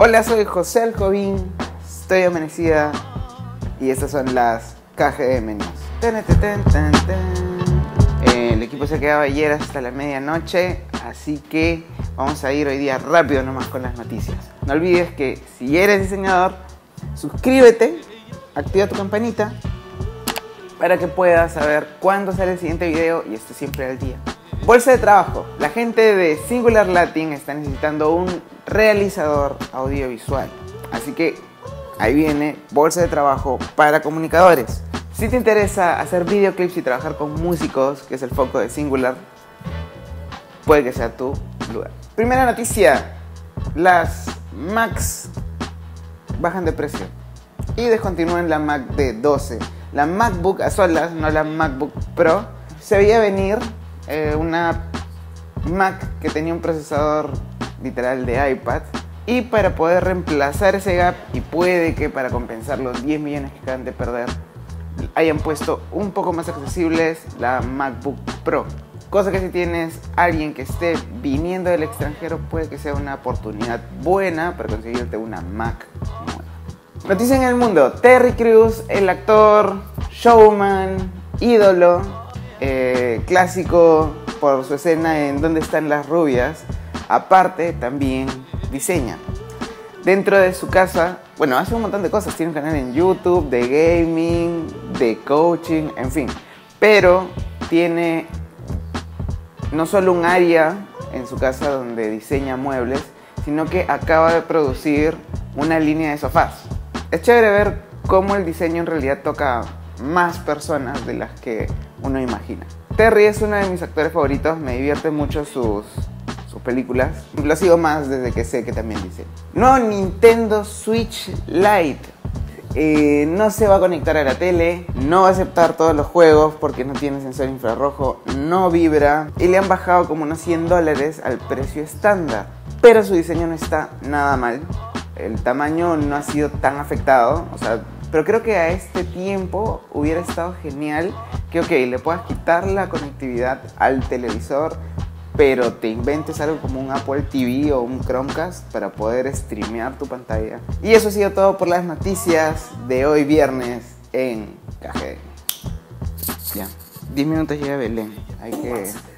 Hola, soy José Aljovín, estoy amanecida y estas son las KGM News. El equipo se quedaba ayer hasta la medianoche, así que vamos a ir hoy día rápido nomás con las noticias. No olvides que si eres diseñador, suscríbete, activa tu campanita para que puedas saber cuándo sale el siguiente video y esté siempre al día. Bolsa de trabajo. La gente de Singular Latin está necesitando un realizador audiovisual, así que ahí viene bolsa de trabajo para comunicadores. Si te interesa hacer videoclips y trabajar con músicos, que es el foco de Singular, puede que sea tu lugar. Primera noticia: las Macs bajan de precio y descontinúan la Mac de 12. La MacBook a solas, no la MacBook Pro. Se veía venir una Mac que tenía un procesador literal de iPad, y para poder reemplazar ese gap, y puede que para compensar los 10 millones que acaban de perder, hayan puesto un poco más accesibles la MacBook Pro, cosa que si tienes alguien que esté viniendo del extranjero, puede que sea una oportunidad buena para conseguirte una Mac nueva. Noticia en el mundo: Terry Crews, el actor, showman, ídolo, clásico por su escena en ¿Dónde están las rubias?, aparte también diseña. Dentro de su casa, bueno, hace un montón de cosas, tiene un canal en YouTube de gaming, de coaching, en fin. Pero tiene no solo un área en su casa donde diseña muebles, sino que acaba de producir una línea de sofás. Es chévere ver cómo el diseño en realidad toca más personas de las que uno imagina. Terry es uno de mis actores favoritos, me divierte mucho sus películas. Lo sigo más desde que sé que también diseña. No, Nintendo Switch Lite no se va a conectar a la tele, no va a aceptar todos los juegos porque no tiene sensor infrarrojo, no vibra, y le han bajado como unos $100 al precio estándar. Pero su diseño no está nada mal, el tamaño no ha sido tan afectado, o sea, pero creo que a este tiempo hubiera estado genial que, ok, le puedas quitar la conectividad al televisor, pero te inventes algo como un Apple TV o un Chromecast para poder streamear tu pantalla. Y eso ha sido todo por las noticias de hoy viernes en KGM. Ya, 10 minutos llega Belén, hay que...